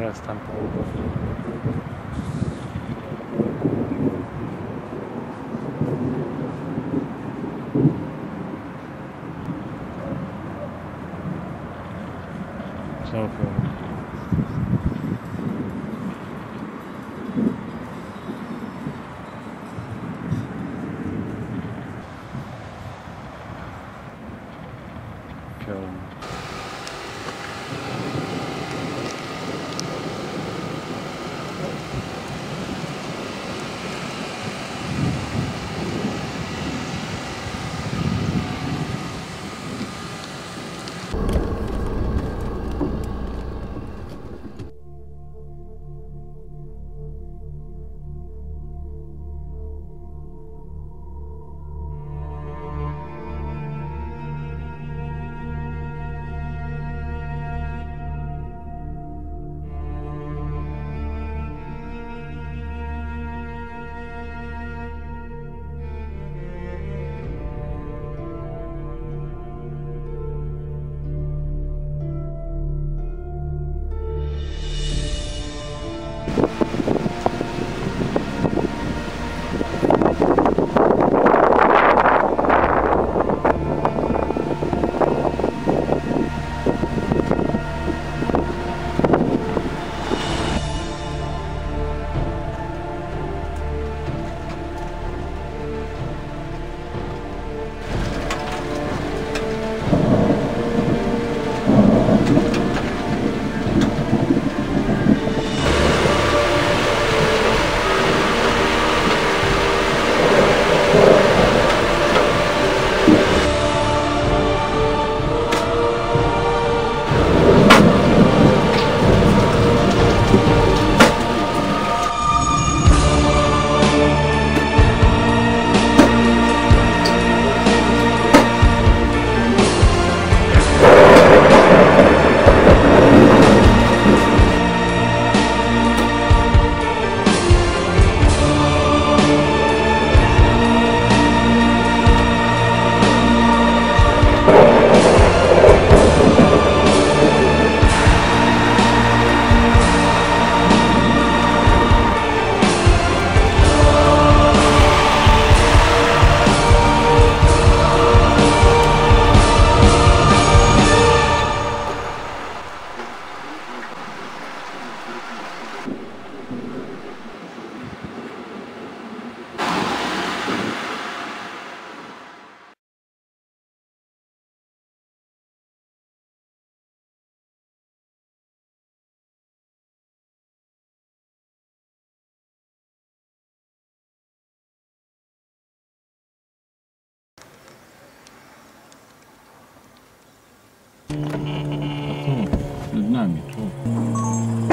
teraz tam Над нами,